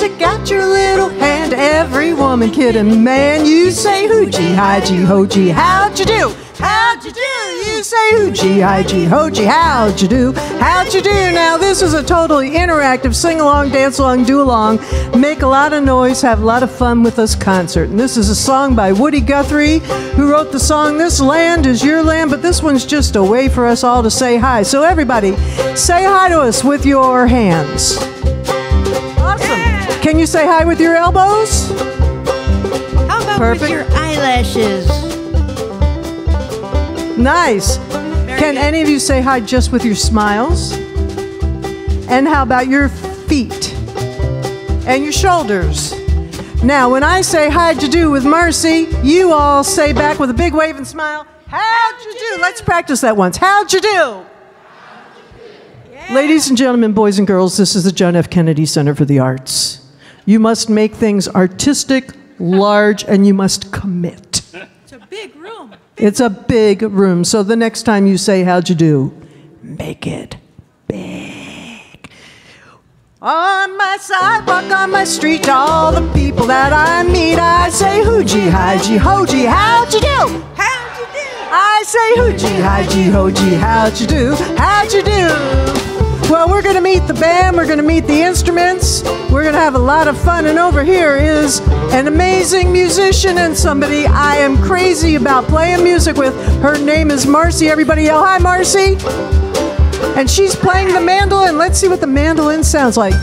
stick out your little hand. Every woman, kid, and man, you say hoochie, high-gee, ho-gee, how'd you do? How'd you do? You say hoochie, high-gee, ho-gee, how'd you do? How'd you do? Now, this is a totally interactive sing-along, dance-along, do-along, make a lot of noise, have a lot of fun with us concert. And this is a song by Woody Guthrie, who wrote the song This Land is Your Land, but this one's just a way for us all to say hi. So everybody, say hi to us with your hands. Awesome. Yeah. Can you say hi with your elbows? How about perfect. With your eyelashes? Nice. Very Can good. Any of you say hi just with your smiles? And how about your feet? And your shoulders? Now, when I say how'd you do with Marcy, you all say back with a big wave and smile, how'd you do? Let's practice that once. How'd you do? Ladies and gentlemen, boys and girls, this is the John F. Kennedy Center for the Arts. You must make things artistic, large, and you must commit. It's a big room. It's a big room. So the next time you say, how'd you do, make it big. On my sidewalk, on my street, to all the people that I meet, I say, hoochie, high-gee, ho-gee, how'd you do? How'd you do? I say, hoochie, high-gee, ho-gee, how'd you do? How'd you do? Well, we're going to meet the band, we're going to meet the instruments, we're going to have a lot of fun, and over here is an amazing musician and somebody I am crazy about playing music with. Her name is Marcy. Everybody yell, hi, Marcy. And she's playing the mandolin. Let's see what the mandolin sounds like.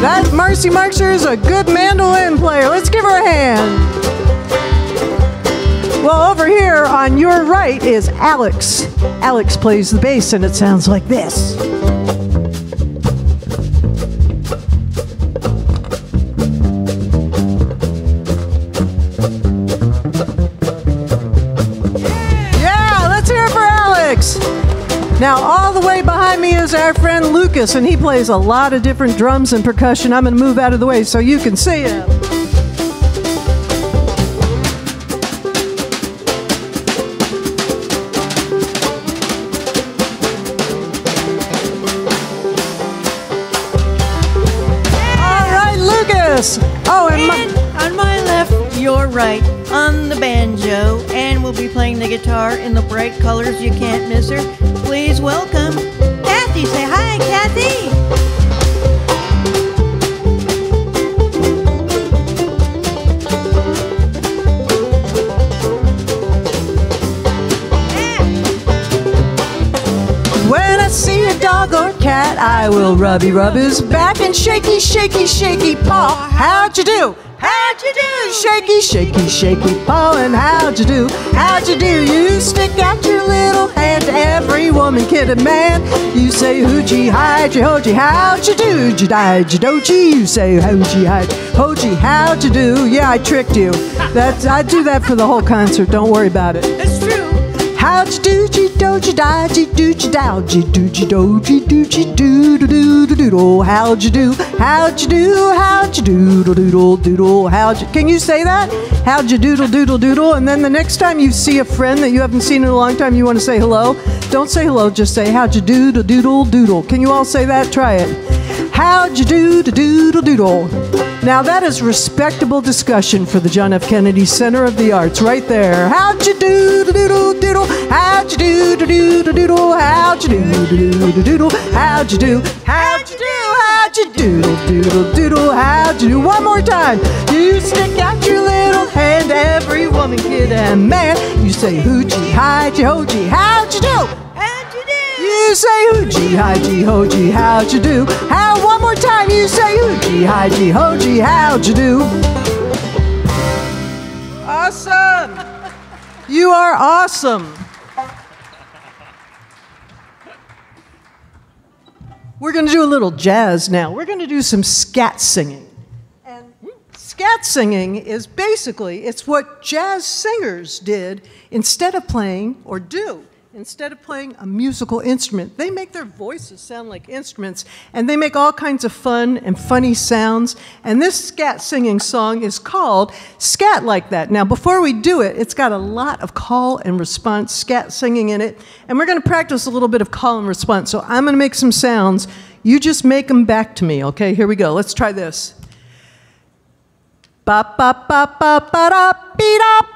That Marcy Marxer is a good mandolin player. Let's give her a hand. Well, over here on your right is Alex. Alex plays the bass, and it sounds like this. Yeah, let's hear it for Alex. Now, all the way behind me is our friend Lucas, and he plays a lot of different drums and percussion. I'm going to move out of the way so you can see him. All right, Lucas. Oh, and on my left, your right, on the banjo, and we'll be playing the guitar in the bright colors you can't miss her. Please welcome Kathy. Say hi, Kathy. When I see a dog or cat, I will rub his back and shaky, shaky, shaky paw. How'd you do? How'd you do? Shaky, shaky, shaky paw, and how'd you do? How'd you do? You stick out your little hand, every woman, kid, and man. You say hoochie, high-gee, ho-gee, how'd you do? Jedi, do-gee, you say hoochie, high-gee, ho-gee, how'd you do? Yeah, I tricked you. That's, I do that for the whole concert, don't worry about it. It's true. How'd you do-gee, do-gee, die-gee, do-gee, dow-gee, do-gee, do-gee, do-gee, do-do-do-do-do-do. How'd you do? How'd you do? How'd you doodle-doodle-doodle? How'd you... Can you say that? How'd you doodle-doodle-doodle? And then the next time you see a friend that you haven't seen in a long time, you want to say hello, don't say hello, just say, how'd you doodle-doodle-doodle? Can you all say that? Try it. How'd you doodle-doodle-doodle? Now that is respectable discussion for the John F. Kennedy Center of the Arts right there. How'd you doodle-doodle-doodle? How'd you doodle-doodle-doodle? How'd you doodle-doodle-doodle? How'd you do? How'd you do? How'd you doodle-doodle-doodle? How'd you do? One more time. You stick out your little hand, every woman, kid, and man. You say hoochie, high-gee, ho-gee, how'd you do? How'd you do? You say hoochie, high-gee, ho-gee, how'd you do? How? One more time. You say hoochie, high-gee, ho-gee, how'd you do? Awesome. You are awesome. We're going to do a little jazz now. We're going to do some scat singing. And scat singing is basically, it's what jazz singers did instead of playing or do. Instead of playing a musical instrument, they make their voices sound like instruments, and they make all kinds of fun and funny sounds. And this scat singing song is called Scat Like That. Now, before we do it, it's got a lot of call and response scat singing in it, and we're going to practice a little bit of call and response. So I'm going to make some sounds. You just make them back to me, okay? Here we go. Let's try this. Ba ba ba ba ba da beat up.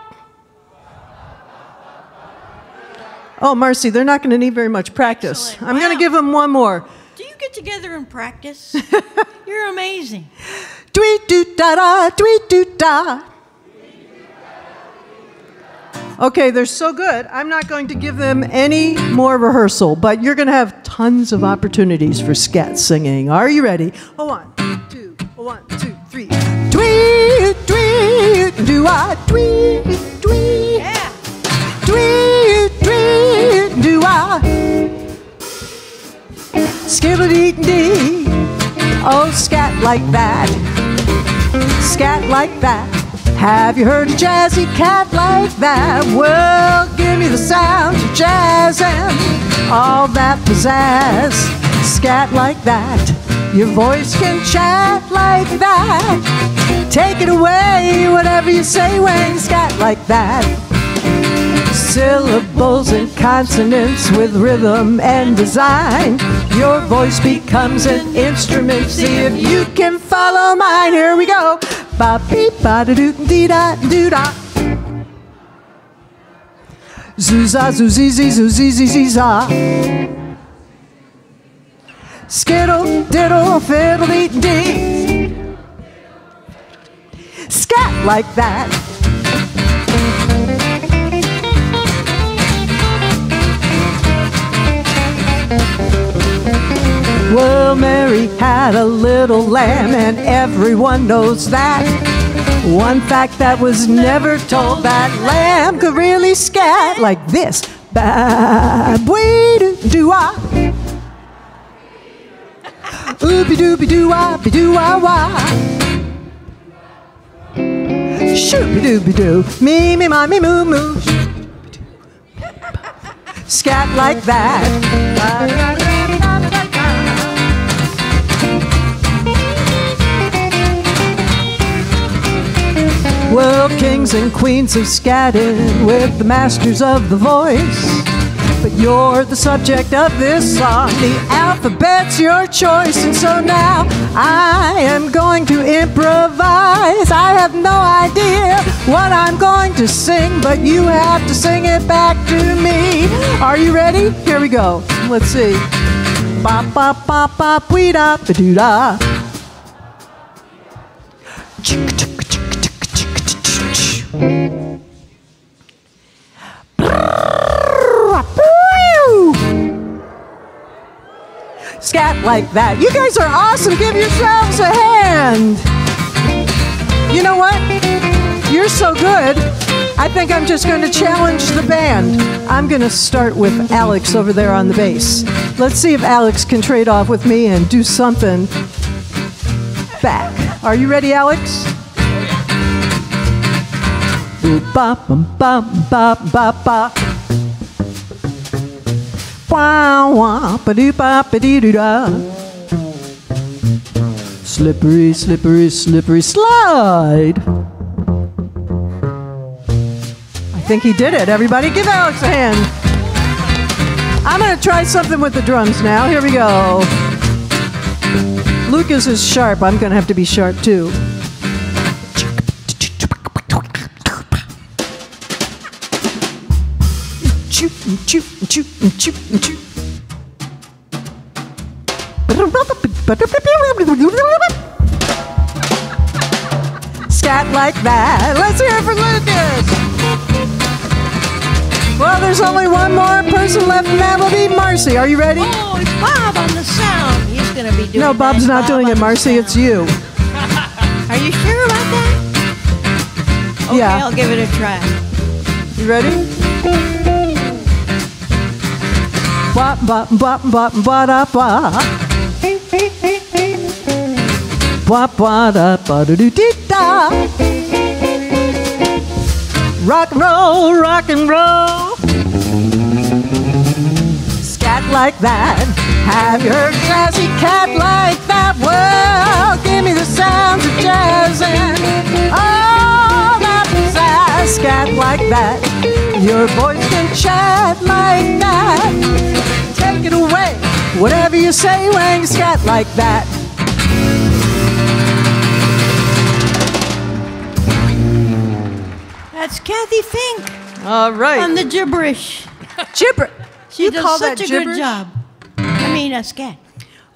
Oh, Marcy, they're not going to need very much practice. Excellent. I'm going to give them one more. Do you get together and practice? You're amazing. Dwee-doo-da-da, dwee-doo-da. Okay, they're so good, I'm not going to give them any more rehearsal, but you're going to have tons of opportunities for scat singing. Are you ready? Oh, one, two, three. Dwee, dwee, doo-ah, dwee, dwee. Yeah. Dwee, dwee, doo-ah. Skittle-dee-dee. Oh, scat like that. Scat like that. Have you heard a jazzy cat like that? Well, give me the sound of jazz and all that pizzazz. Scat like that. Your voice can chat like that. Take it away, whatever you say when you scat like that. Syllables and consonants with rhythm and design. Your voice becomes an instrument. See if you can follow mine. Here we go. Ba beep ba da doo dee da doo da. Zooza zoozy zee zoozy zee zee za. Skittle diddle fiddle dee dee. Scat like that. Well, Mary had a little lamb, and everyone knows that. One fact that was never told, that lamb could really scat like this. Ba-bwee-doo-doo-ah. Ooby-dooby-doo-ah, be-doo-ah-wah. Shoo-be-doo-be-doo, me-me-ma-me-moo-moo. Scat like that. Well, kings and queens have scattered with the masters of the voice, but you're the subject of this song. The alphabet's your choice, and so now I am going to improvise. I have no idea what I'm going to sing, but you have to sing it back to me. Are you ready? Here we go. Let's see. Ba ba ba ba pwee da ba doo da. Scat like that. You guys are awesome. Give yourselves a hand. You know what? You're so good. I think I'm just going to challenge the band. I'm going to start with Alex over there on the bass. Let's see if Alex can trade off with me and do something back. Are you ready, Alex? Ba ba ba ba ba. Wah wah ba doo ba ba doo doo da. Slippery, slippery, slippery slide. I think he did it. Everybody, give Alex a hand. I'm gonna try something with the drums now. Here we go. Lucas is sharp. I'm gonna have to be sharp too. Choo choo choo choo. Scat like that. Let's hear it for Lucas. Well, there's only one more person left, and that will be Marcy. Are you ready? Oh, it's Bob on the sound. He's going to be doing it. No, Bob's not doing it, Marcy. It's you. Are you sure about that? Okay, yeah. I'll give it a try. You ready? Ba ba ba ba ba da ba. Ba ba da ba do do dee da. Rock and roll, rock and roll. like that. Have you heard jazzy cat like that? Well, give me the sounds of jazz and oh, that jazz cat like that. Your voice can chat like that. Take it away, whatever you say when you scat like that. That's Kathy Fink. All right. On the gibberish. Gibberish. She does such a good job. I mean, a scat.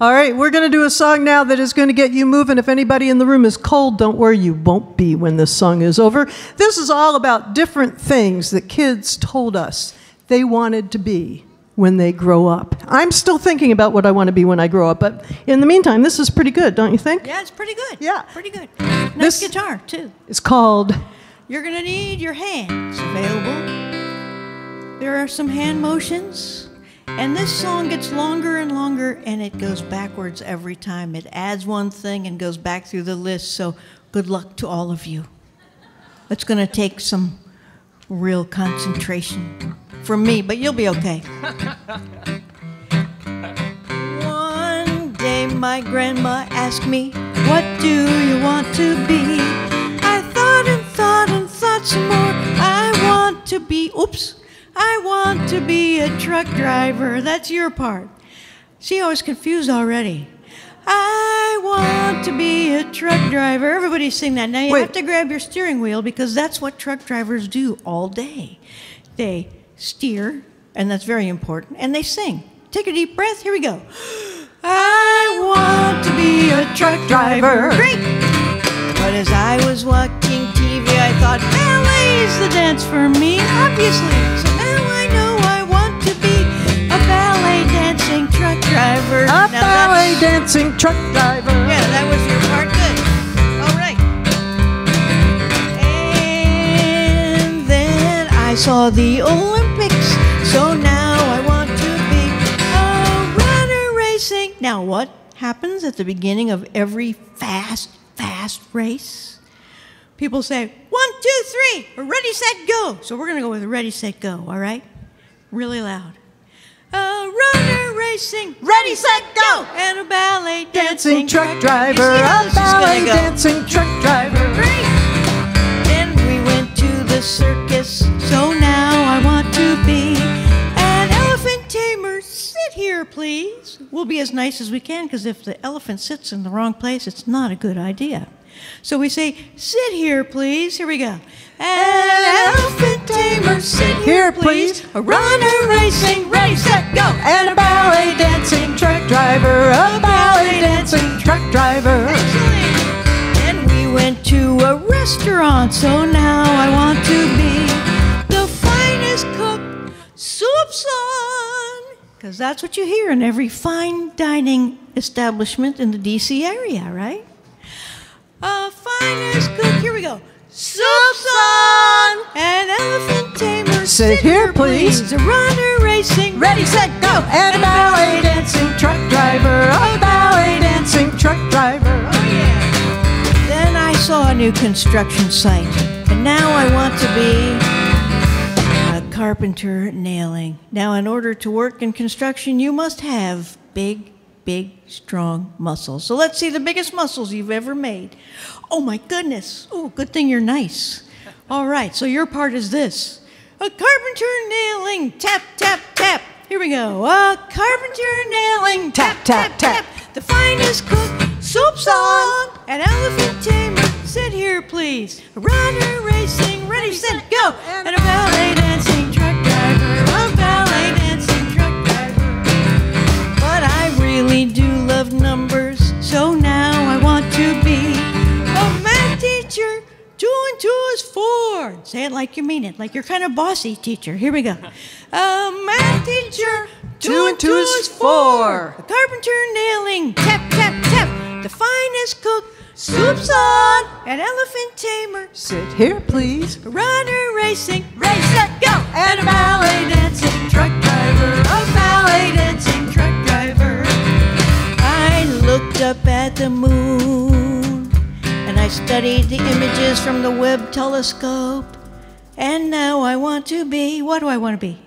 All right, we're going to do a song now that is going to get you moving. If anybody in the room is cold, don't worry, you won't be when this song is over. This is all about different things that kids told us they wanted to be when they grow up. I'm still thinking about what I want to be when I grow up, but in the meantime, this is pretty good, don't you think? Yeah, it's pretty good. Yeah. Pretty good. Nice guitar, too. It's called... You're going to need your hands available. There are some hand motions. And this song gets longer and longer, and it goes backwards every time. It adds one thing and goes back through the list. So good luck to all of you. It's going to take some real concentration from me, but you'll be okay. One day my grandma asked me, what do you want to be? I thought and thought and thought some more. I want to be, oops. I want to be a truck driver. That's your part. See, I was confused already. I want to be a truck driver. Everybody sing that. Now you have to grab your steering wheel because that's what truck drivers do all day. They steer, and that's very important, and they sing. Take a deep breath. Here we go. I want to be a truck driver. Great. But as I was watching TV, I thought, ballet's the dance for me, obviously. So driver. A ballet dancing truck driver. Yeah, that was your part. Good. All right. And then I saw the Olympics, so now I want to be a runner racing. Now what happens at the beginning of every fast race? People say, 1, 2, 3, ready, set, go. So we're going to go with ready, set, go, all right? Really loud. A runner racing, ready, set, go! And a ballet dancing truck driver, a ballet dancing truck driver. Great! Then we went to the circus, so now I want to be an elephant tamer. Sit here, please. We'll be as nice as we can, because if the elephant sits in the wrong place, it's not a good idea. So we say, sit here, please. Here we go. An elephant tamer, sit here, please. A runner racing, ready, set, go. And a ballet dancing truck driver, a ballet dancing truck driver. Excellent. Then we went to a restaurant, so now I want to be the finest cook, soup son. Because that's what you hear in every fine dining establishment in the D.C. area, right? A finest cook, here we go. Soup's on! An elephant tamer, sit here please. A runner racing, ready, set, go! And a ballet dancing truck driver, a ballet dancing truck driver. Oh yeah! Then I saw a new construction site, and now I want to be a carpenter nailing. Now in order to work in construction, you must have big, strong muscles. So let's see the biggest muscles you've ever made. Oh my goodness. Oh, good thing you're nice. All right, so your part is this. A carpenter nailing, tap, tap, tap. Here we go. A carpenter nailing, tap, tap, tap. The finest cook, soup's on. An elephant tamer, sit here please. A runner racing, ready, set, go. And a ballet dancing truck driver, a ballet dancing truck driver. But I really do love numbers, so now I want to be a math teacher. 2 and 2 is 4. Say it like you mean it, like you're kind of bossy teacher. Here we go. A math teacher. 2 and 2 is 4. A carpenter nailing, tap, tap, tap. The finest cook, soup's on. An elephant tamer, sit here please. A runner racing, race, set, go. And a ballet dancing truck driver, a ballet dancing truck driver. Looked up at the moon, and I studied the images from the Webb telescope, and now I want to be, what do I want to be?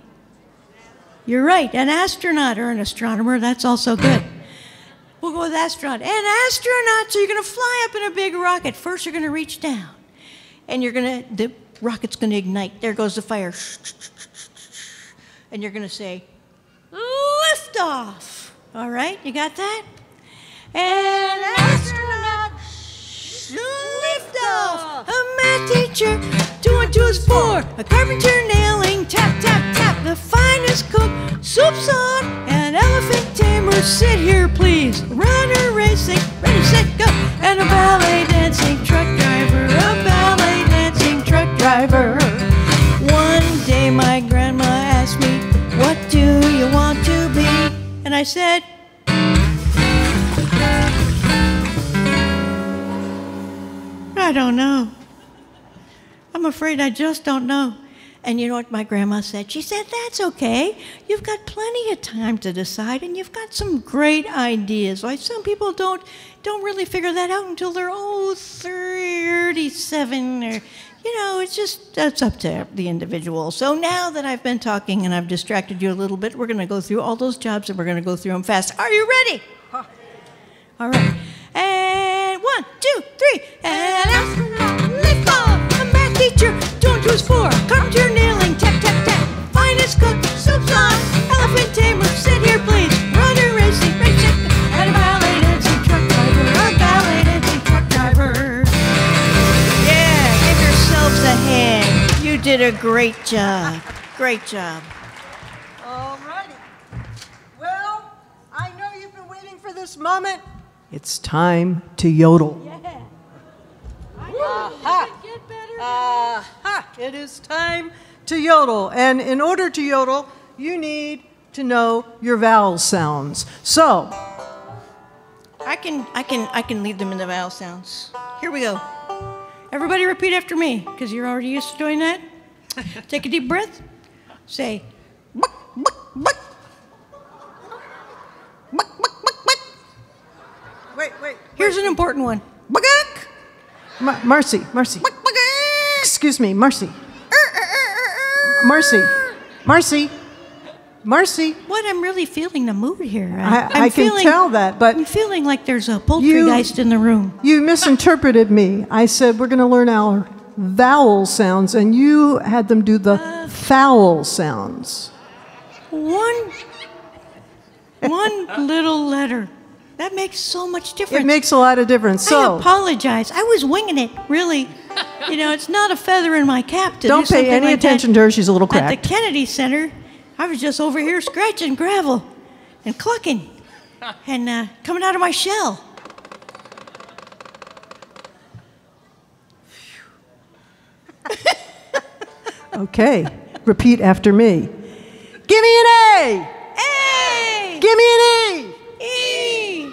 You're right, an astronaut or an astronomer, that's also good. We'll go with astronaut. An astronaut, so you're going to fly up in a big rocket. First, you're going to reach down, and you're going to, the rocket's going to ignite. There goes the fire. And you're going to say, lift off. All right, you got that? An astronaut, lift off. A math teacher, 2 and 2 is 4. A carpenter nailing, tap, tap, tap. The finest cook, soup's on. An elephant tamer, sit here please. Runner racing, ready, set, go. And a ballet dancing truck driver, a ballet dancing truck driver. One day my grandma asked me, what do you want to be? And I said, I don't know. I'm afraid I just don't know. And you know what my grandma said? She said, that's okay. You've got plenty of time to decide, and you've got some great ideas. Like some people don't really figure that out until they're, 37. Or, you know, it's just, that's up to the individual. So now that I've been talking and I've distracted you a little bit, we're going to go through all those jobs, and we're going to go through them fast. Are you ready? Huh. All right. And 1, 2, 3. And astronaut, lift off. A math teacher, 2 and 2 is 4. Carpenter nailing, tap, tap, tap. Finest cook, soup's on. Elephant tamer, sit here, please. Runner racing, racing. And a ballet dancing truck driver. A ballet dancing truck driver. Yeah, give yourselves a hand. You did a great job. Great job. All righty. Well, I know you've been waiting for this moment. It's time to yodel. Yeah. It is time to yodel. And in order to yodel, you need to know your vowel sounds. So I can lead them in the vowel sounds. Here we go. Everybody repeat after me, because you're already used to doing that. Take a deep breath. Say buck, buck, buck. Wait. Here's an important one. Marcy. Excuse me, Marcy. Marcy. What, I'm really feeling the mood here. I can tell that, but I'm feeling like there's a poltergeist in the room. You misinterpreted me. I said we're going to learn our vowel sounds, and you had them do the fowl sounds. One little letter. That makes so much difference. It makes a lot of difference. So I apologize. I was winging it, really. You know, it's not a feather in my cap to do something like that. Don't pay any attention to her. She's a little cracked. At the Kennedy Center, I was just over here scratching gravel and clucking and coming out of my shell. Okay. Repeat after me. Give me an A. A. Give me an E.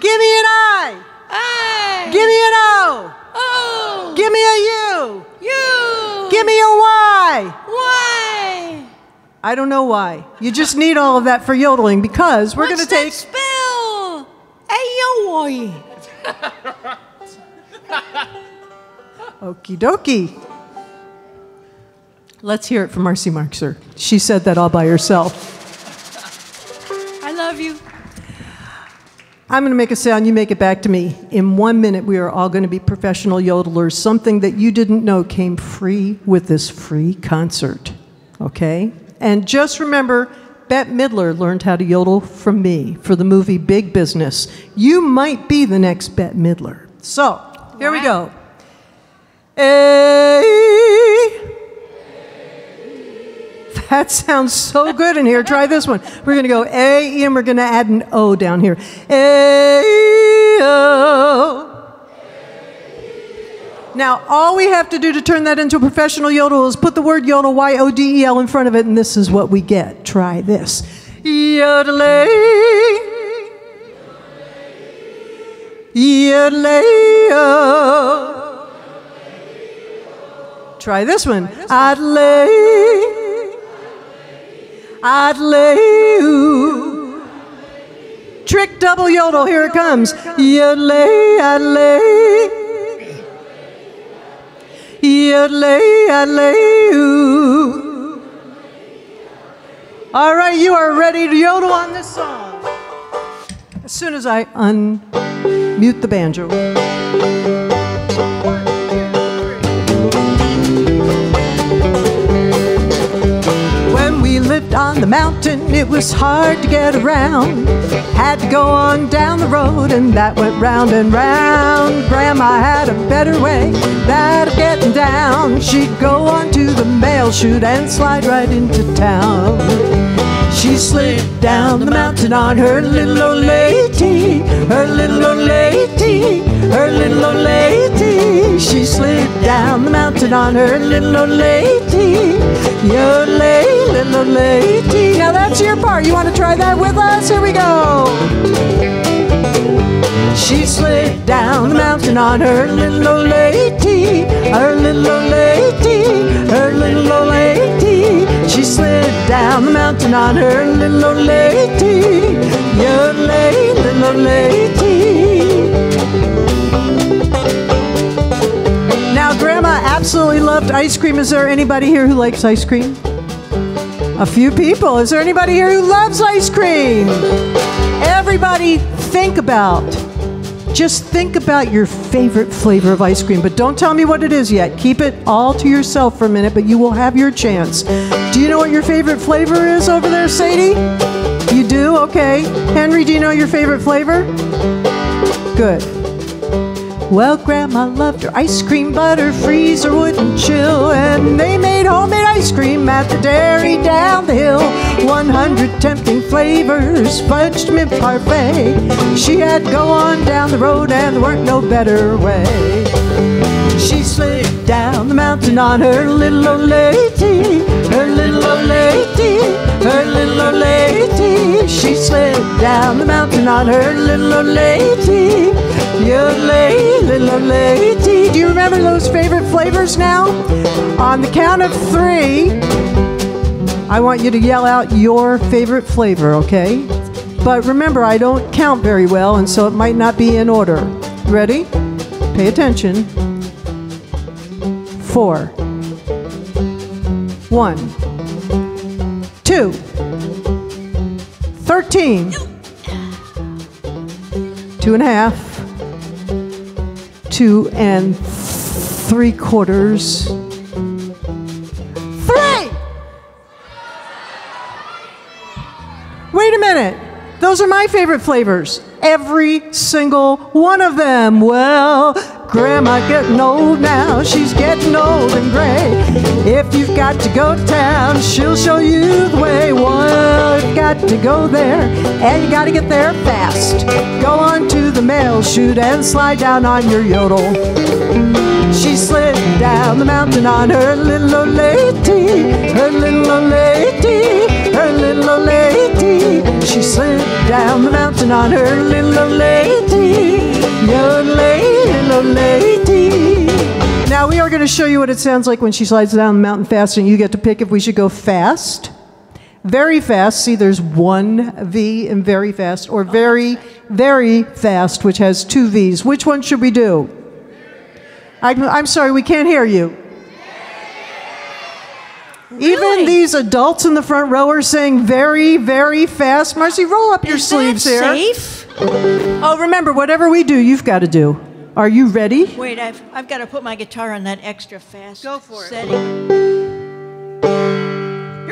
Give me an I. I. Give me an O. O. Give me a U. U. Give me a Y. Y. I don't know why. You just need all of that for yodeling, because we're going to take... What's that spell? A-O-Y. Okie dokie. Let's hear it from Marcy Marxer. She said that all by herself. I love you. I'm going to make a sound, you make it back to me. In 1 minute, we are all going to be professional yodelers. Something that you didn't know came free with this free concert, okay? And just remember, Bette Midler learned how to yodel from me for the movie Big Business. You might be the next Bette Midler. So, here we go. That sounds so good in here. Try this one. We're going to go A, and we're going to add an O down here. A-O. Now, all we have to do to turn that into a professional yodel is put the word yodel, Y-O-D-E-L, in front of it, and this is what we get. Try this. Yodelay. Yodelay-o. Try this one. Adlay. I'd lay you. Trick double yodel, here it comes. Yodlay, I'd lay. Yodlay, I'd lay you. All right, you are ready to yodel on this song. As soon as I unmute the banjo. When we lived on the mountain, it was hard to get around. Had to go on down the road, and that went round and round. Grandma had a better way, that of getting down. She'd go on to the mail chute and slide right into town. She slid down the mountain on her little old lady, her little old lady, her little old lady. She slid down the mountain on her little old lady, your little old lady. Now that's your part. You want to try that with us? Here we go. She slid down the mountain on her little old lady, her little old lady, her little old lady. She slid down the mountain on her little old lady, your little old lady. Now, Grandma absolutely loved ice cream. Is there anybody here who likes ice cream? A few people. Is there anybody here who loves ice cream? Everybody, think about. Just think about your favorite flavor of ice cream, but don't tell me what it is yet. Keep it all to yourself for a minute, but you will have your chance. Do you know what your favorite flavor is over there, Sadie? You do? Okay. Henry, do you know your favorite flavor? Good. Well, Grandma loved her ice cream, but her freezer wouldn't chill, and they made homemade ice cream at the dairy down the hill. 100 tempting flavors, fudged mint parfait. She had to go on down the road, and there weren't no better way. She slid down the mountain on her little old lady, her little old lady, her little old lady. She slid down the mountain on her little old lady, your little old lady. Do you remember those favorite flavors now? On the count of three, I want you to yell out your favorite flavor, okay? But remember, I don't count very well, and so it might not be in order. Ready? Pay attention. 4. 1. 2. 13. 2 1/2. 2 3/4. 3! Wait a minute. Those are my favorite flavors. Every single one of them. Well, Grandma getting old now. She's getting old and gray. If you've got to go to town, she'll show you the way. Well, you've got to go there, and you got to get there fast. Go on to the mail chute and slide down on your yodel. She slid down the mountain on her little old lady, her little old lady, her little old lady. She slid down the mountain on her little old lady, your little old lady. Now we are going to show you what it sounds like when she slides down the mountain fast, and you get to pick if we should go fast, very fast. See, there's one V in very fast, or very, very fast, which has 2 V's. Which one should we do? I'm sorry, we can't hear you. Even these adults in the front row are saying very, very fast. Marcy, roll up your sleeves here. Safe? Oh, remember, whatever we do, you've got to do. Are you ready? Wait, I've got to put my guitar on that extra fast. Go for it. Here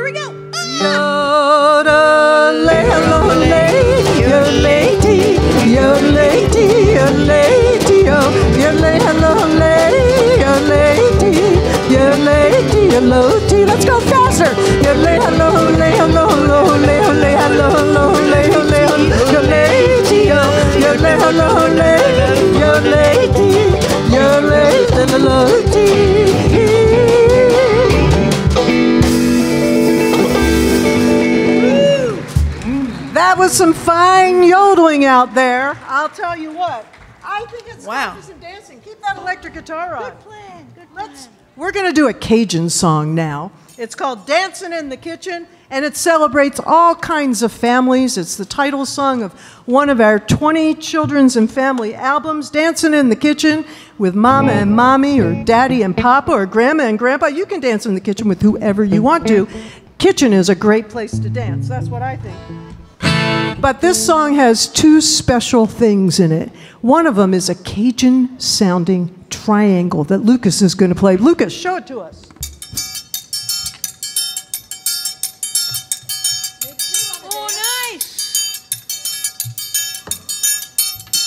we go. Let's go faster. That was some fine yodeling out there. I'll tell you what. I think it's time for some dancing. Keep that electric guitar on. Good plan. Good plan. We're going to do a Cajun song now. It's called Dancing in the Kitchen, and it celebrates all kinds of families. It's the title song of one of our 20 children's and family albums, Dancing in the Kitchen with Mama and Mommy, or Daddy and Papa, or Grandma and Grandpa. You can dance in the kitchen with whoever you want to. kitchen is a great place to dance. That's what I think. But this song has two special things in it. One of them is a Cajun-sounding triangle that Lucas is going to play. Lucas, show it to us. Oh, nice.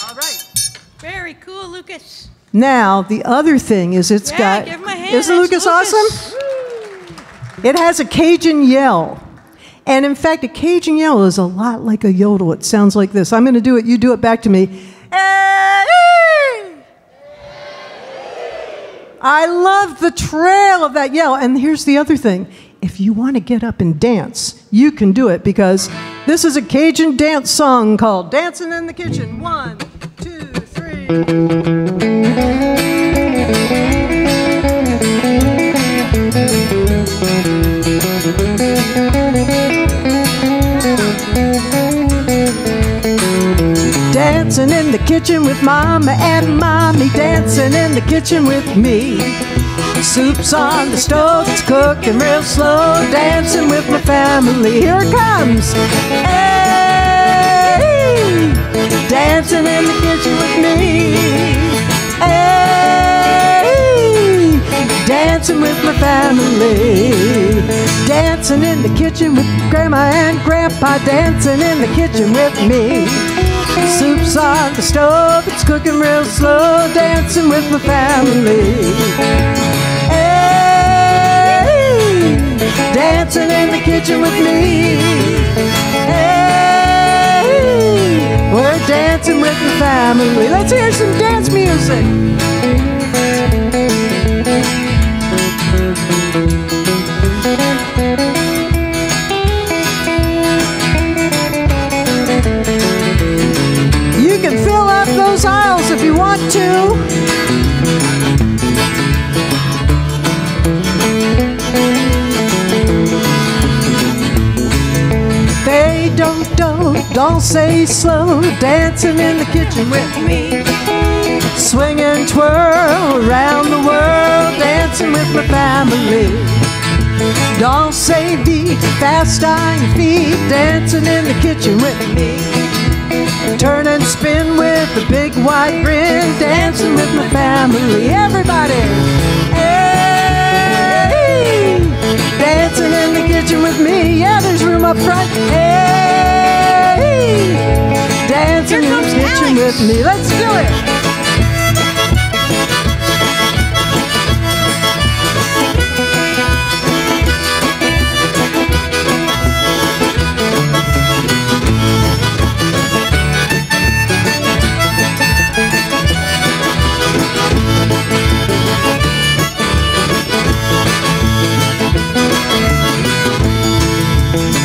All right. Very cool, Lucas. Now, the other thing is it's got... Give him a hand. Isn't Lucas awesome? It has a Cajun yell. And in fact, a Cajun yell is a lot like a yodel. It sounds like this. I'm going to do it. You do it back to me. I love the trail of that yell. And here's the other thing. If you want to get up and dance, you can do it, because this is a Cajun dance song called Dancing in the Kitchen. 1, 2, 3. Dancing in the kitchen with mama and mommy, dancing in the kitchen with me. Soup's on the stove, it's cooking real slow, dancing with my family. Here it comes. Hey, dancing in the kitchen with me. Hey, dancing with my family. Dancing in the kitchen with grandma and grandpa, dancing in the kitchen with me. Soup's on the stove, it's cooking real slow, dancing with my family. Hey, dancing in the kitchen with me. Hey, we're dancing with my family. Let's hear some dance music. Those aisles if you want to. They don't say slow, dancing in the kitchen with me. Swing and twirl around the world, dancing with my family. Don't say beat, fast on your feet, dancing in the kitchen with me. Turn and spin with a big wide grin, dancing with my family. Everybody, hey, dancing in the kitchen with me. Yeah, there's room up front. Hey, dancing in the kitchen with me. Let's do it.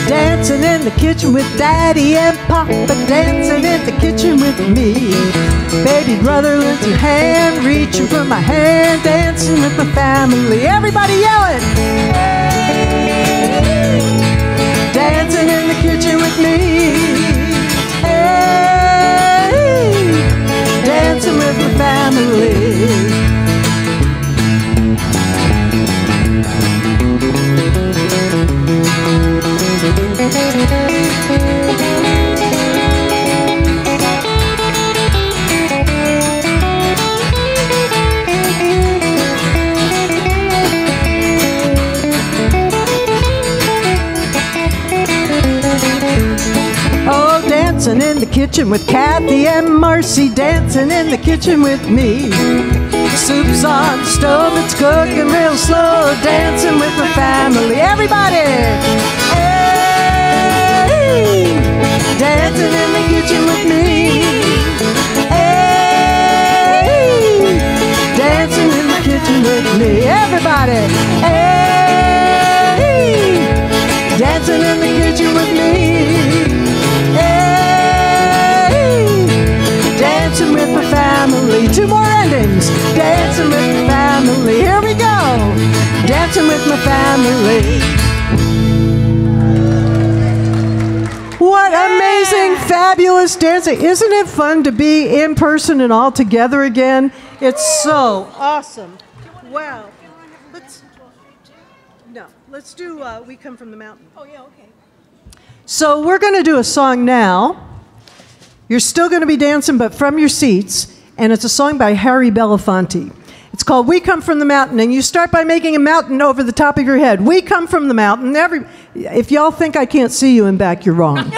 Dancing in the kitchen with Daddy and Papa, dancing in the kitchen with me. Baby brother, lift your hand, reaching for my hand, dancing with my family. Everybody yelling! Hey, dancing in the kitchen with me. Hey, dancing with my family. Oh, dancing in the kitchen with Kathy and Marcy, dancing in the kitchen with me. Soup's on the stove, it's cooking real slow, dancing with my family. Everybody! Dancing in the kitchen with me. Hey, dancing in the kitchen with me. Everybody, hey, dancing in the kitchen with me. Hey, dancing with my family. 2 more endings. Dancing with my family. Here we go. Dancing with my family. What amazing, fabulous dancing. Isn't it fun to be in person and all together again? It's so awesome. Wow. No, let's do We Come From the Mountain. Oh, yeah, okay. So we're going to do a song now. You're still going to be dancing, but from your seats. And it's a song by Harry Belafonte. It's called We Come From the Mountain. And you start by making a mountain over the top of your head. We come from the mountain. If y'all think I can't see you in back, you're wrong.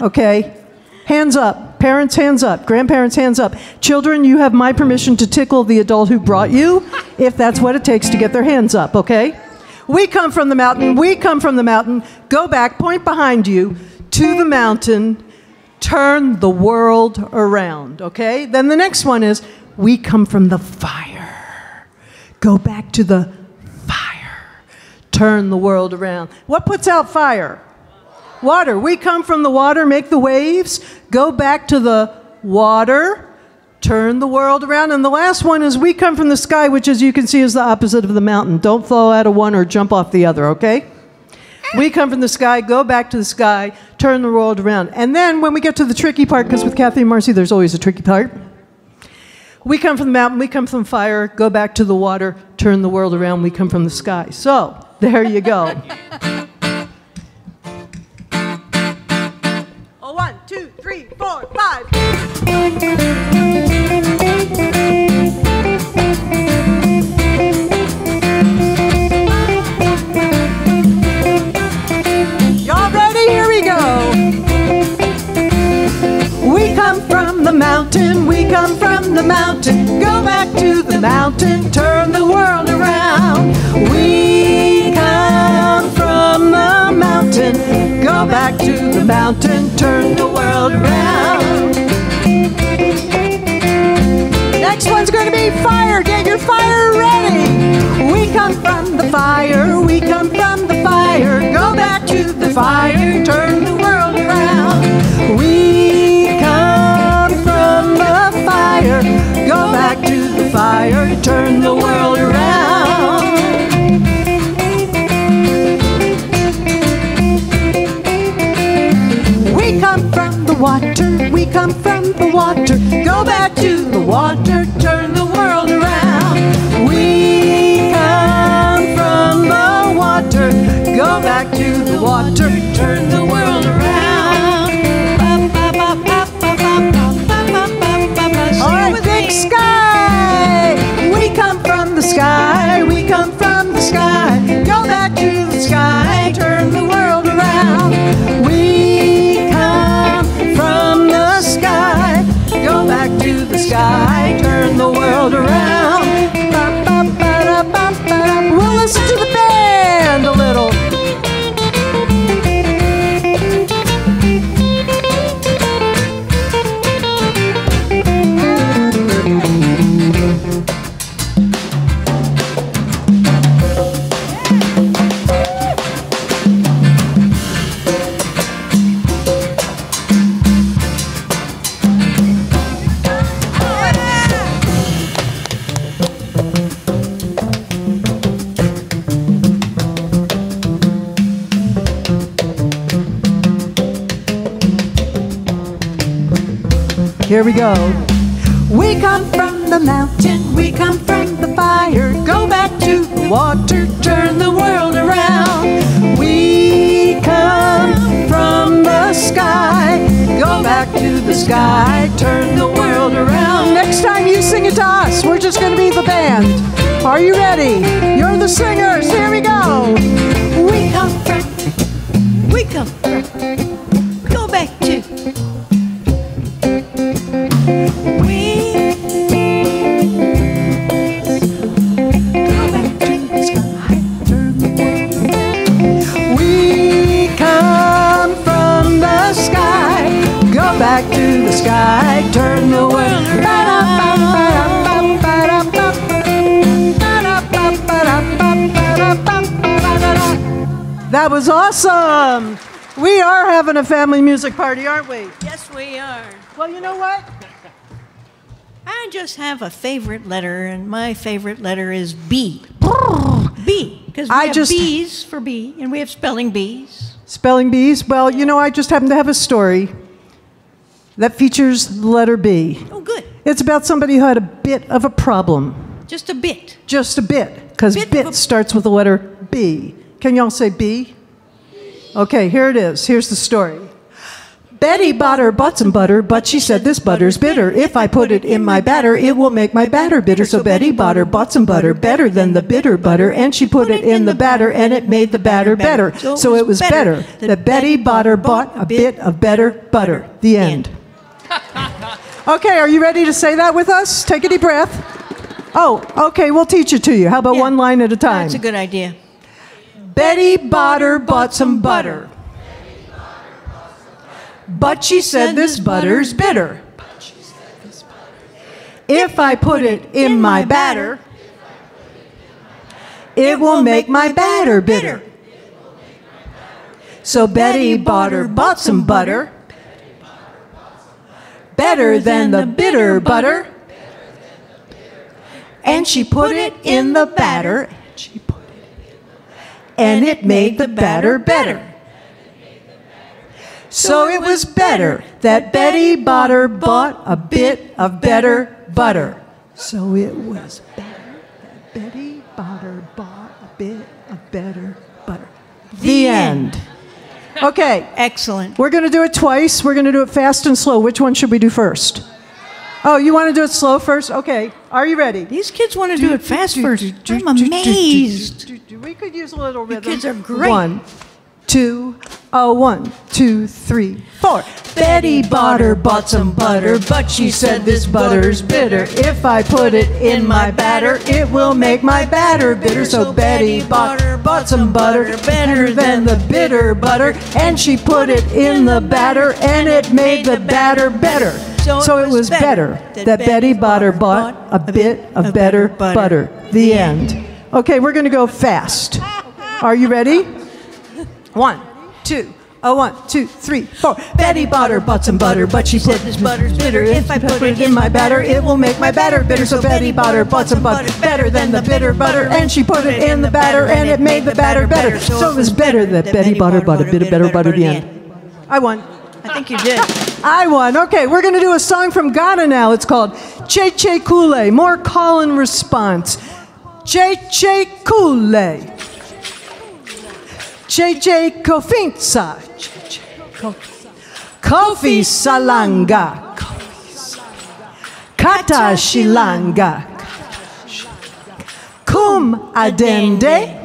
Okay? Hands up. Parents, hands up. Grandparents, hands up. Children, you have my permission to tickle the adult who brought you, if that's what it takes to get their hands up, okay? We come from the mountain. We come from the mountain. Go back, point behind you, to the mountain, turn the world around, okay? Then the next one is, we come from the fire. Go back to the fire. Turn the world around. What puts out fire? Water. We come from the water, make the waves, go back to the water, turn the world around. And the last one is we come from the sky, which as you can see is the opposite of the mountain. Don't fall out of one or jump off the other, okay? We come from the sky, go back to the sky, turn the world around. And then when we get to the tricky part, because with Kathy and Marcy, there's always a tricky part. We come from the mountain, we come from fire, go back to the water, turn the world around, we come from the sky. So, there you go. Oh, 1, 2, 3, 4, 5. Y'all ready? Here we go. We come from the mountain, we come from the mountain. Go back to the mountain, turn the world around. We come from the mountain. Go back to the mountain, turn the world around. Next one's going to be fire. Get your fire ready. We come from the fire. We come from the fire. Go back to the fire, turn the world around. We come from the fire. Go back to the fire, turn the world around. We come from the water, we come from the water. Go back to the water, turn the world around. We come from the water, go back to the water, turn the world around. All right, big sky. We come from the sky, we come from the sky. Go back to the sky, turn the world around. We come from the sky, go back to the sky, turn the world around. We'll listen to the band a little. Here we go. We come from the mountain, we come from the fire. Go back to the water, turn the world around. We come from the sky, go back to the sky, turn the world around. Next time you sing it to us, we're just going to be the band. Are you ready? You're the singers. Here we go. We come from, we come from, go back to. Back to the sky, turn the world around. That was awesome. We are having a family music party, aren't we? Yes, we are. Well, you know what? I just have a favorite letter, and my favorite letter is B. B, because we have B's for B, and we have spelling bees. Spelling bees? Well, you know, I just happen to have a story that features the letter B. Oh, good. It's about somebody who had a bit of a problem. Just a bit? Just a bit. because bit starts with the letter B. Can y'all say B? Okay, here it is. Here's the story. Betty bought her butts and butter, but she said, this butter's bitter. If I put it in my batter, it will make my batter bitter. So Betty bought her butts and butter better than the bitter butter, and she put it in the batter, and it made the batter better. So it was better that Betty Botter bought a bit of better butter. The end. Okay, are you ready to say that with us? Take a deep breath. Oh, okay, we'll teach it to you. How about one line at a time? That's a good idea. Betty Botter bought some butter. But she said, this butter's bitter. If I put it in my batter, it will make my batter bitter. So Betty Botter bought some butter, better than the bitter butter, and she put it in the batter, and it made the batter better. So it was better that Betty Botter bought a bit of better butter. So it was better that Betty Botter bought a bit of better butter. The end. Okay. Excellent. We're going to do it twice. We're going to do it fast and slow. Which one should we do first? Oh, you want to do it slow first? Okay. Are you ready? These kids want to do it fast first. I'm amazed. We could use a little rhythm. The kids are great. One. Two, oh, 1, 2, 3, 4. Betty Botter bought some butter, but she said this butter's bitter. If I put it in my batter, it will make my batter bitter. So Betty Botter bought some butter, better than the bitter butter, and she put it in the batter, and it made the batter better. So it was better that Betty Botter bought a bit of better butter. The end. Okay, we're going to go fast. Are you ready? 1, 2, 1, 2, 3, 4. Betty Botter bought some butter, but she said this butter's bitter. If I put it in my batter, it will make my batter bitter. So Betty Botter bought some butter, better than the bitter butter, and she put it in the batter, and it made the batter better. So it was better that Betty Botter bought a bit of better butter. The end. I won. I think you did. I won. Okay, we're going to do a song from Ghana now. It's called Che Che Kule, more call and response. Che Che Kule. Che Che Kofinsa, Kofi Salanga, Kata Shilanga, Kum Adende,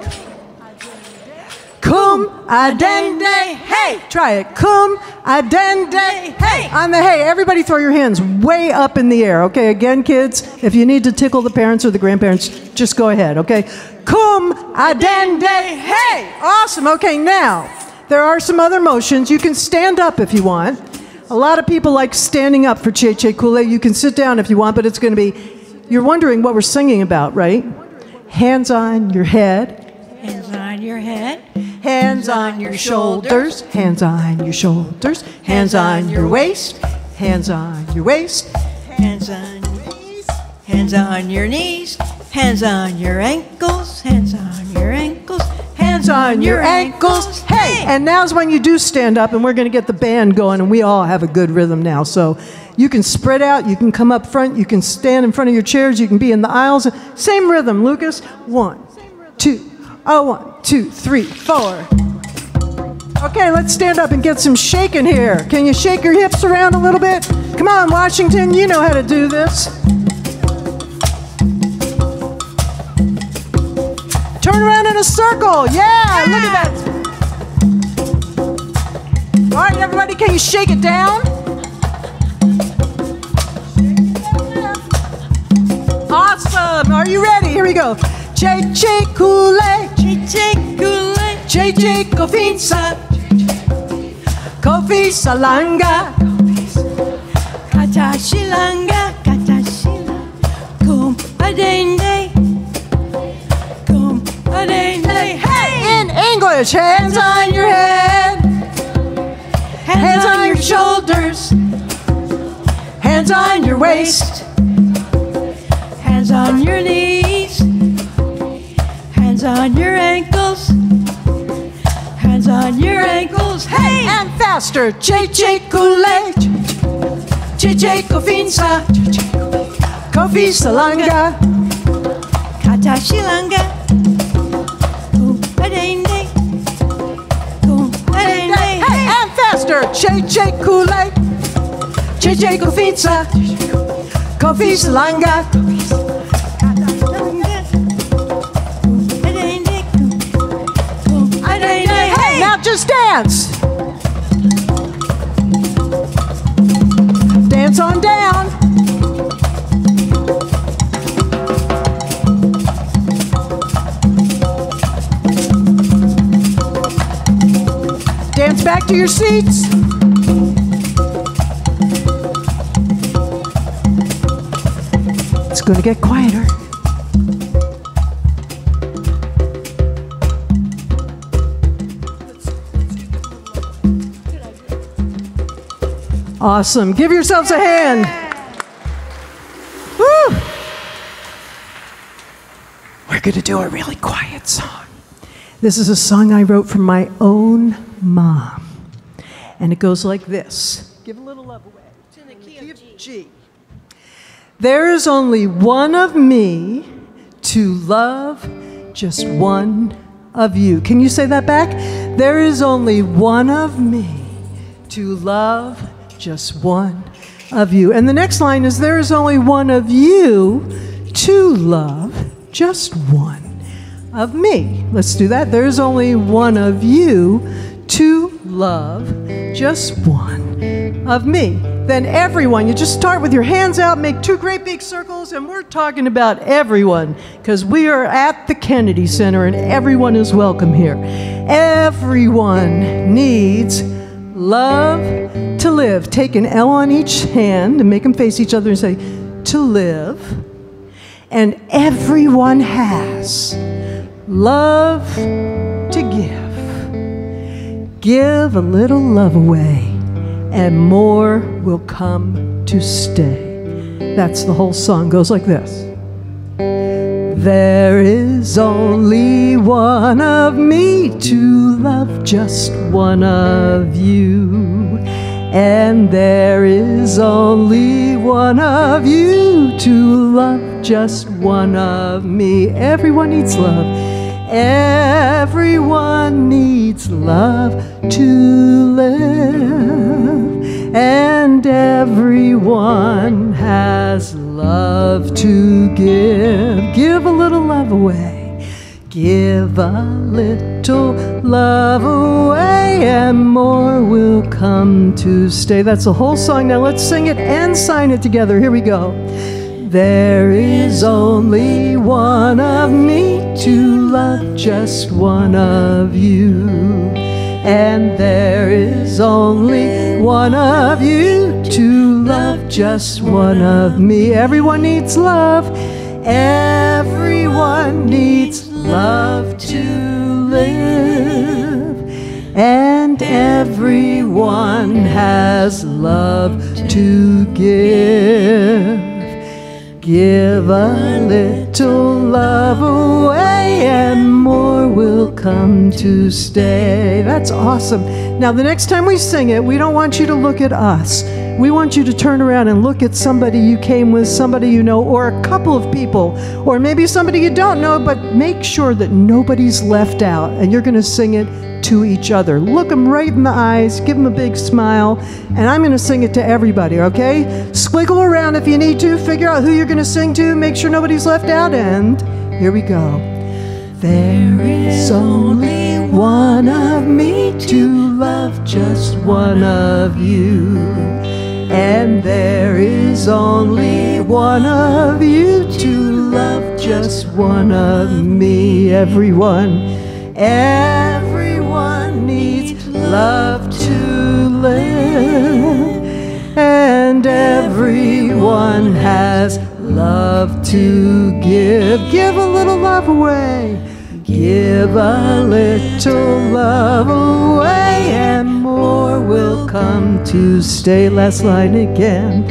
Kum Adende, hey! Try it, Kum Adende, hey! On the hey, everybody throw your hands way up in the air, okay? Again, kids, if you need to tickle the parents or the grandparents, just go ahead, okay? Cum adende, hey! Awesome, okay, now, there are some other motions. You can stand up if you want. A lot of people like standing up for Che Che Kule. You can sit down if you want, but it's gonna be, you're wondering what we're singing about, right? Hands on your head. Hands on your head. Hands on your shoulders. Hands on your shoulders. Hands on your waist. Hands on your waist. Hands on your waist. Hands on your knees. Hands on your ankles, hands on your ankles, hands on your ankles, hey! And now's when you do stand up, and we're going to get the band going, and we all have a good rhythm now. So you can spread out, you can come up front, you can stand in front of your chairs, you can be in the aisles. Same rhythm, Lucas. 1, 2, 1, 2, 3, 4. Okay, let's stand up and get some shaking here. Can you shake your hips around a little bit? Come on, Washington, you know how to do this. Turn around in a circle. Yeah, look at that. All right, everybody, can you shake it down? Awesome. Are you ready? Here we go. Che Che Kule. Che Che Kule. Che Che Kofinsa. Kofi Salanga. Kata Shilanga. Kata Shilanga. Kum Adende. Hey! In English, hands on your head, hands on your shoulders, hands on your waist, hands on your knees, hands on your ankles, hands on your ankles. Hey! And faster, Che Che Kule, Che Che Kofinsa, Kofi Salanga, Kata Shilanga. Che Che Kule, Che Che Kofiza, Kofiza Langa. Hey, now just dance. Dance on down. Dance back to your seats. It's going to get quieter. Awesome. Give yourselves a hand. Yeah. Woo! We're going to do a really quiet song. This is a song I wrote for my own mom. And it goes like this. Give a little love away. It's in the key of G. There is only one of me to love, just one of you. Can you say that back? There is only one of me to love, just one of you. And the next line is, there is only one of you to love, just one of me. Let's do that. There is only one of you to love, just one of me. Then everyone, you just start with your hands out, make two great big circles, and we're talking about everyone, because we are at the Kennedy Center and everyone is welcome here. Everyone needs love to live. Take an L on each hand and make them face each other and say, to live. And everyone has love to give. Give a little love away and more will come to stay. That's the whole song. Goes like this. There is only one of me to love, just one of you. And there is only one of you to love, just one of me. Everyone needs love. Everyone needs love to live. And everyone has love to give. Give a little love away. Give a little love away and more will come to stay. That's the whole song. Now let's sing it and sign it together. Here we go. There is only one of me to love, just one of you. And there is only one of you to love, just one of me. Everyone needs love. Everyone needs love to live. And everyone has love to give. Give a little love away and more will come to stay. That's awesome. Now the next time we sing it, we don't want you to look at us. We want you to turn around and look at somebody you came with, somebody you know, or a couple of people, or maybe somebody you don't know, but make sure that nobody's left out, and you're going to sing it to each other. Look them right in the eyes, give them a big smile, and I'm going to sing it to everybody, okay? Squiggle around if you need to, figure out who you're going to sing to, make sure nobody's left out, and here we go. There is only one of me to love, just one of you. And there is only one of you to love, just one of me. Everyone needs love to live, and everyone has love to give. Give a little love away, give a little love away, and more will come to stay. Last line again.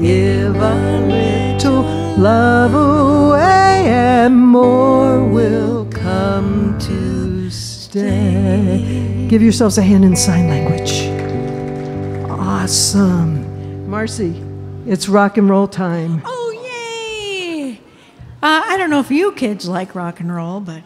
Give a little love away, and more will come to stay. Give yourselves a hand in sign language. Awesome. Marcy, it's rock and roll time. Oh, yay! I don't know if you kids like rock and roll, but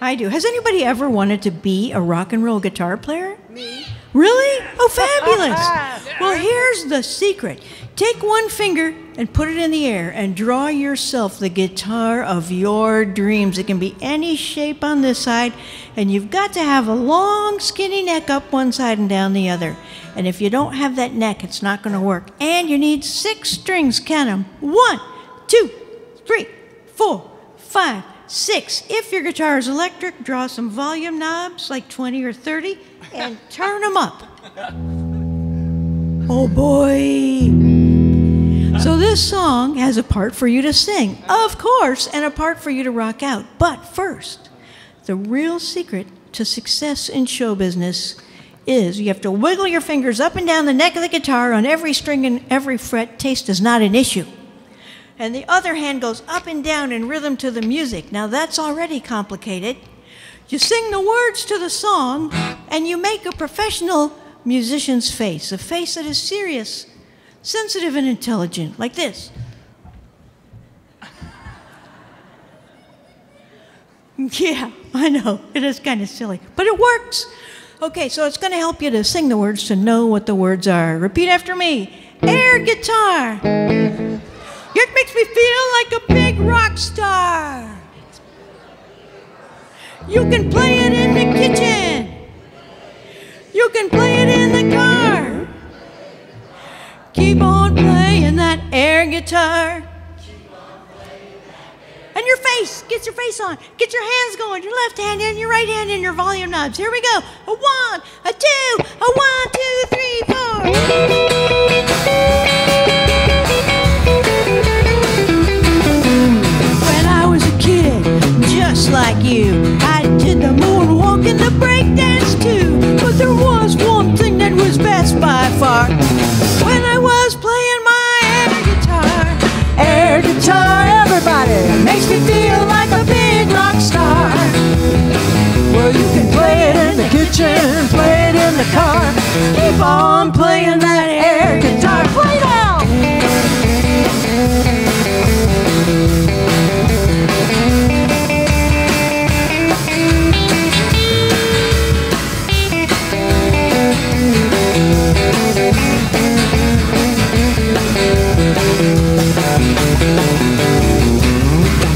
I do. Has anybody ever wanted to be a rock and roll guitar player? Me. Really? Oh, fabulous. Well, here's the secret. Take one finger and put it in the air and draw yourself the guitar of your dreams. It can be any shape on this side, and you've got to have a long, skinny neck up one side and down the other. And if you don't have that neck, it's not going to work. And you need 6 strings. Count them. 1, 2, 3, 4, 5, 6. If your guitar is electric, draw some volume knobs, like 20 or 30, and turn them up. Oh, boy. So this song has a part for you to sing, of course, and a part for you to rock out. But first, the real secret to success in show business is you have to wiggle your fingers up and down the neck of the guitar on every string and every fret. Taste is not an issue. And the other hand goes up and down in rhythm to the music. Now that's already complicated. You sing the words to the song, and you make a professional musician's face, a face that is serious, sensitive and intelligent, like this. Yeah, I know, it is kind of silly, but it works. Okay, so it's gonna help you to sing the words, to know what the words are. Repeat after me. Air guitar. It makes me feel like a big rock star. You can play it in the kitchen. You can play it in the car. Keep on playing that air guitar. And your face, get your face on. Get your hands going, your left hand and your right hand and your volume knobs. Here we go. 1, 2, 3, 4. When I was a kid, just like you, I did the moonwalk and the breakdance too. But there was one thing that was best by far. When I was playing my air guitar, everybody, makes me feel like a big rock star. Well, you can play it in the kitchen, play it in the car. Keep on playing that air guitar. Play now!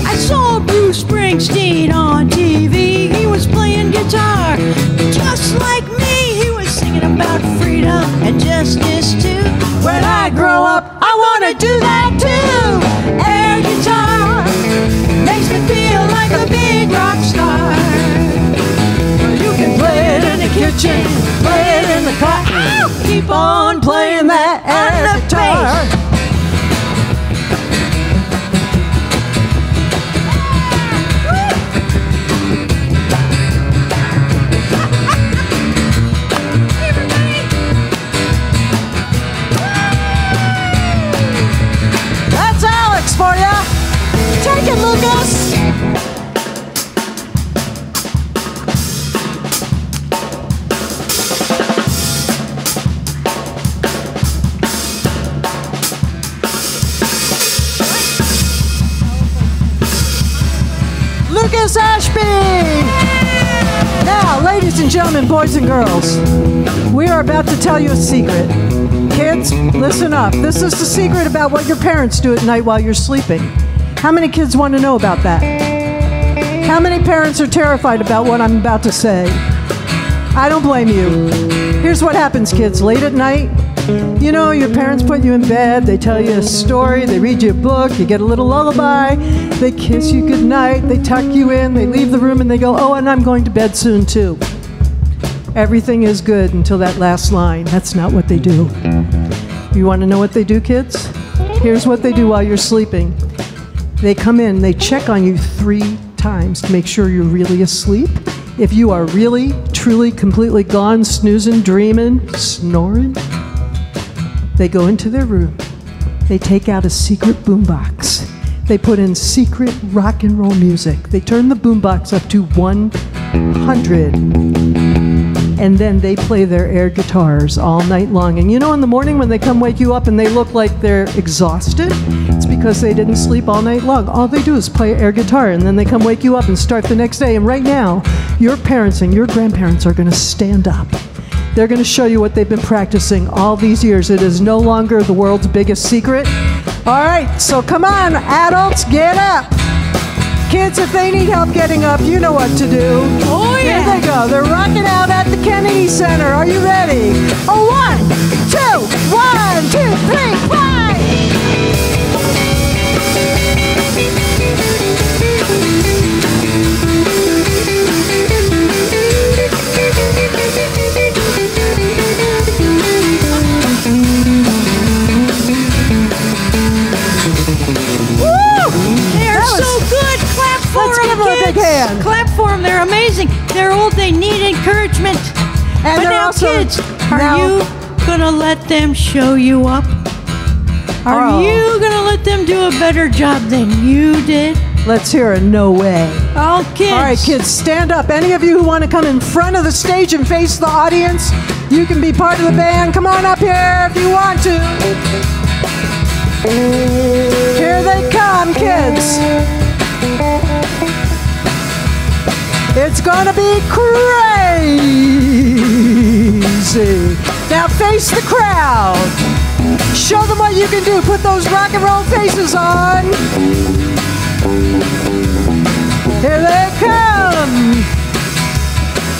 I saw Bruce Springsteen on TV. He was playing guitar just like me. He was singing about freedom and justice too. When I grow up, I want to do that too. Air guitar makes me feel like a big rock star. You can play it in the kitchen, play it in the car. Ow! Keep on playing that air guitar. Face. Take it, Lucas! Lucas Ashby! Now, ladies and gentlemen, boys and girls, we are about to tell you a secret. Kids, listen up. This is the secret about what your parents do at night while you're sleeping. How many kids want to know about that? How many parents are terrified about what I'm about to say? I don't blame you. Here's what happens, kids. Late at night, you know, your parents put you in bed, they tell you a story, they read you a book, you get a little lullaby, they kiss you goodnight, they tuck you in, they leave the room and they go, oh, and I'm going to bed soon too. Everything is good until that last line. That's not what they do. You want to know what they do, kids? Here's what they do while you're sleeping. They come in, they check on you 3 times to make sure you're really asleep. If you are really, truly, completely gone, snoozing, dreaming, snoring, they go into their room. They take out a secret boombox. They put in secret rock and roll music. They turn the boombox up to 100. And then they play their air guitars all night long. And you know, in the morning when they come wake you up and they look like they're exhausted, it's because they didn't sleep all night long. All they do is play air guitar, and then they come wake you up and start the next day. And right now, your parents and your grandparents are going to stand up. They're going to show you what they've been practicing all these years. It is no longer the world's biggest secret. All right, so come on, adults, get up. Kids, if they need help getting up, you know what to do. Oh, yeah. Here they go. They're rocking out at the Kennedy Center. Are you ready? Oh, one, two, three, hand. Clap for them. They're amazing. They're old. They need encouragement. And but now, also, kids, are you going to let them show you up? Are you going to let them do a better job than you did? Let's hear it. No way. All kids. All right, kids, stand up. Any of you who want to come in front of the stage and face the audience, you can be part of the band. Come on up here if you want to. Here they come, kids. It's gonna be crazy. Now face the crowd. Show them what you can do. Put those rock and roll faces on. Here they come.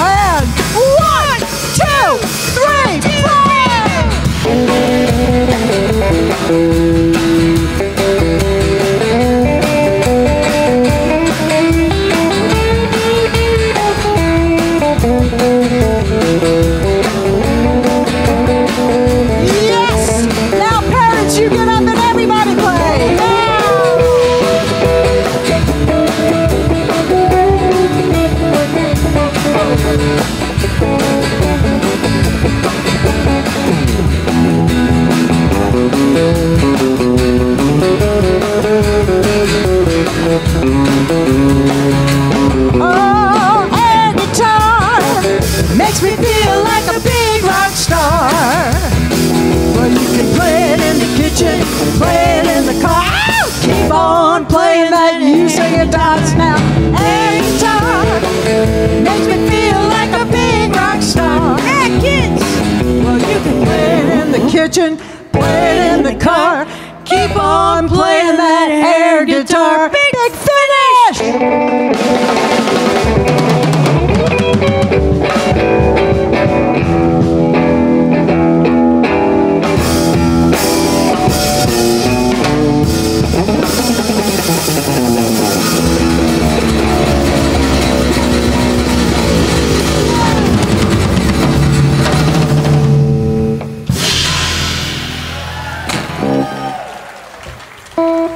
And one, two, three, four. Kitchen, play it in the car, keep on playing that air guitar. Big finish!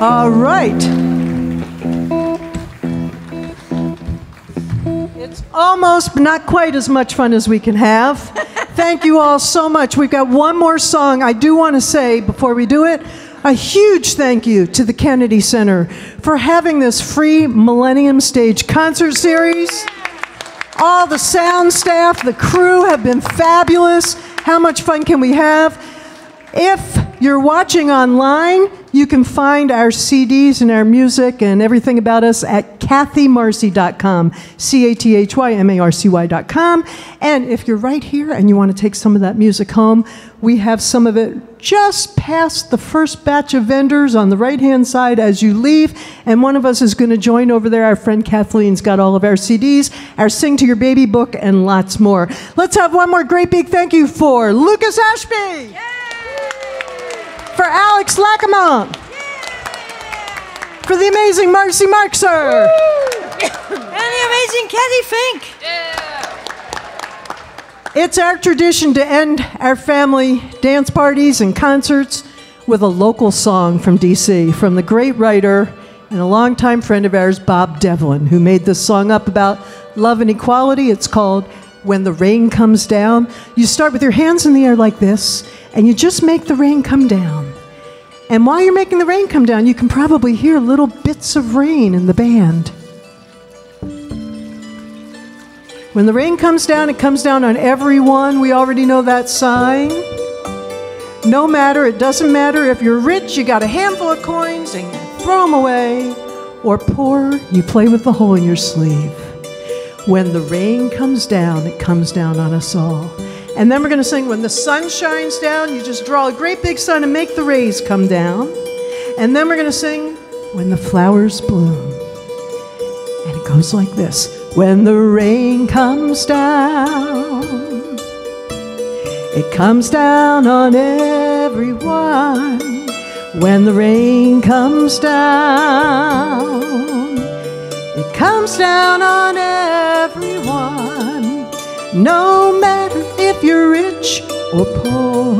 All right. It's almost, but not quite as much fun as we can have. Thank you all so much. We've got one more song. I do want to say, before we do it, a huge thank you to the Kennedy Center for having this free Millennium Stage concert series. All the sound staff, the crew have been fabulous. How much fun can we have? If you're watching online, you can find our CDs and our music and everything about us at KathyMarcy.com, CATHYMARCY.com. And if you're right here and you want to take some of that music home, we have some of it just past the first batch of vendors on the right-hand side as you leave. And one of us is going to join over there. Our friend Kathleen's got all of our CDs, our Sing to Your Baby book, and lots more. Let's have one more great big thank you for Lucas Ashby. Yay! For Alex Lacamoire, yeah. For the amazing Marcy Marxer, and the amazing Kathy Fink. Yeah. It's our tradition to end our family dance parties and concerts with a local song from D.C., from the great writer and a longtime friend of ours, Bob Devlin, who made this song up about love and equality. It's called When the Rain Comes Down. You start with your hands in the air like this, and you just make the rain come down. And while you're making the rain come down, you can probably hear little bits of rain in the band. When the rain comes down, it comes down on everyone. We already know that sign. No matter, it doesn't matter if you're rich, you got a handful of coins and you throw them away, or poor, you play with the hole in your sleeve. When the rain comes down, it comes down on us all. And then we're going to sing When the Sun Shines Down. You just draw a great big sun and make the rays come down. And then we're going to sing When the Flowers Bloom. And it goes like this. When the rain comes down, it comes down on everyone. When the rain comes down, it comes down on everyone. No matter if you're rich or poor,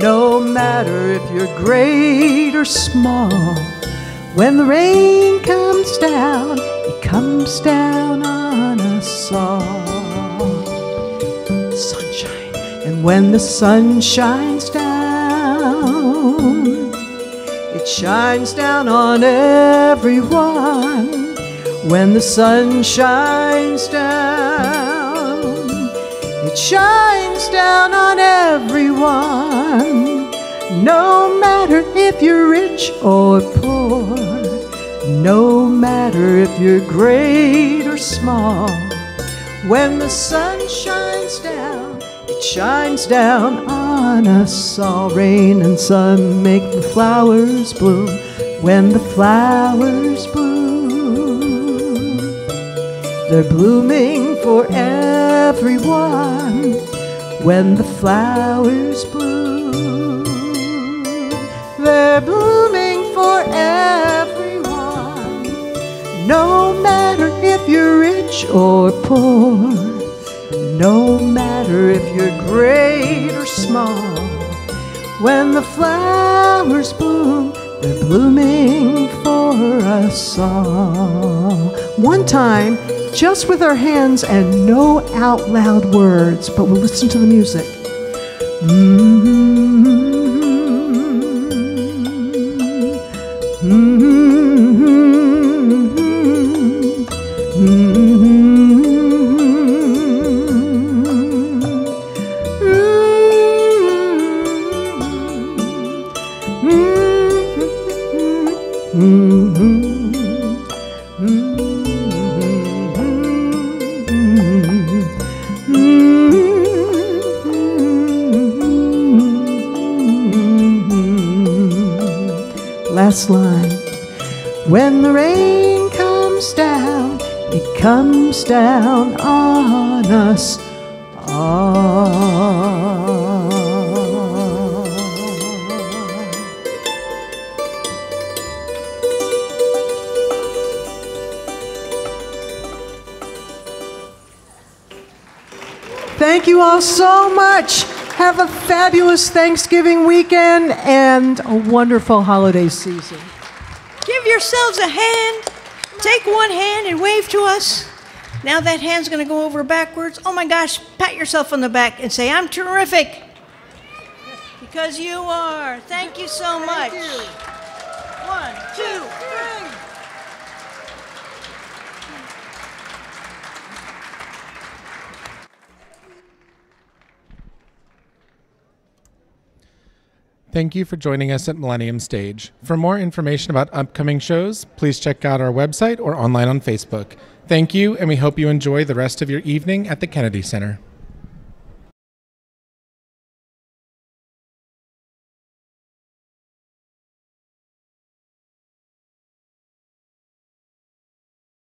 no matter if you're great or small, when the rain comes down, it comes down on us all. Sunshine. And when the sun shines down, it shines down on everyone. When the sun shines down, it shines down on everyone. No matter if you're rich or poor, no matter if you're great or small, when the sun shines down, it shines down on us all. Rain and sun make the flowers bloom. When the flowers bloom, they're blooming for everyone. When the flowers bloom, they're blooming for everyone. No matter if you're rich or poor, no matter if you're great or small, when the flowers bloom, they're blooming for us all. One time, just with our hands and no out loud words, but we'll listen to the music. Last line. When the rain comes down, it comes down on us all. Thank you all so much. Have a fabulous Thanksgiving weekend and a wonderful holiday season. Give yourselves a hand. Take one hand and wave to us. Now that hand's going to go over backwards. Oh my gosh, pat yourself on the back and say, I'm terrific. Because you are. Thank you so much. Thank you. 1, 2, 3. Thank you for joining us at Millennium Stage. For more information about upcoming shows, please check out our website or online on Facebook. Thank you, and we hope you enjoy the rest of your evening at the Kennedy Center.